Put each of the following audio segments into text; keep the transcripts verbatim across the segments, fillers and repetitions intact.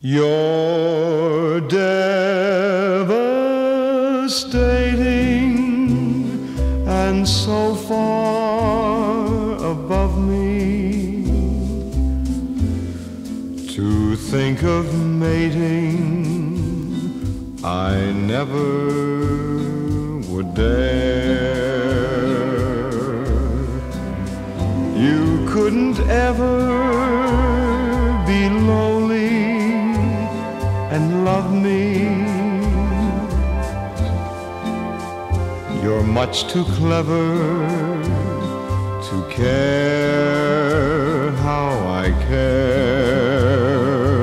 You're devastating and so far above me. To think of mating, I never would dare. You couldn't ever be lonely and love me. You're much too clever to care how I care.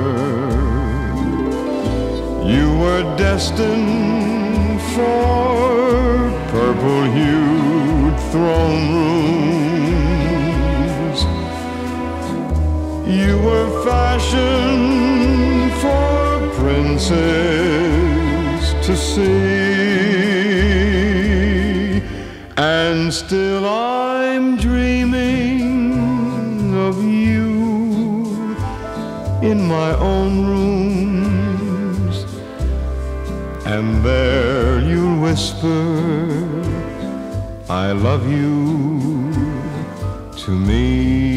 You were destined for purple-hued throne rooms. You were fashioned for princes to see, and still I'm dreaming of you in my own rooms. And there you'll whisper, I love you to me.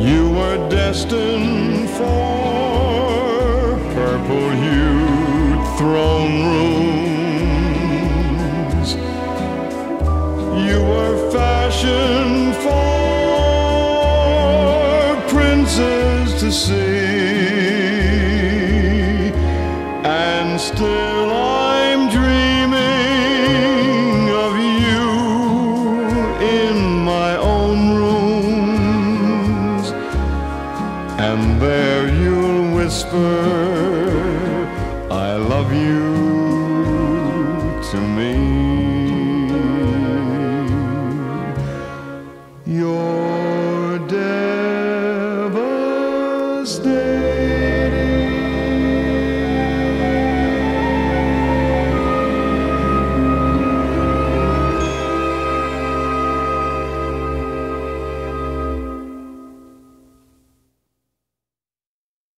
You were destined for purple-hued throne rooms. You were fashioned for princes to see, and still I'm dreaming of you in my own room. And there you'll whisper, I love you.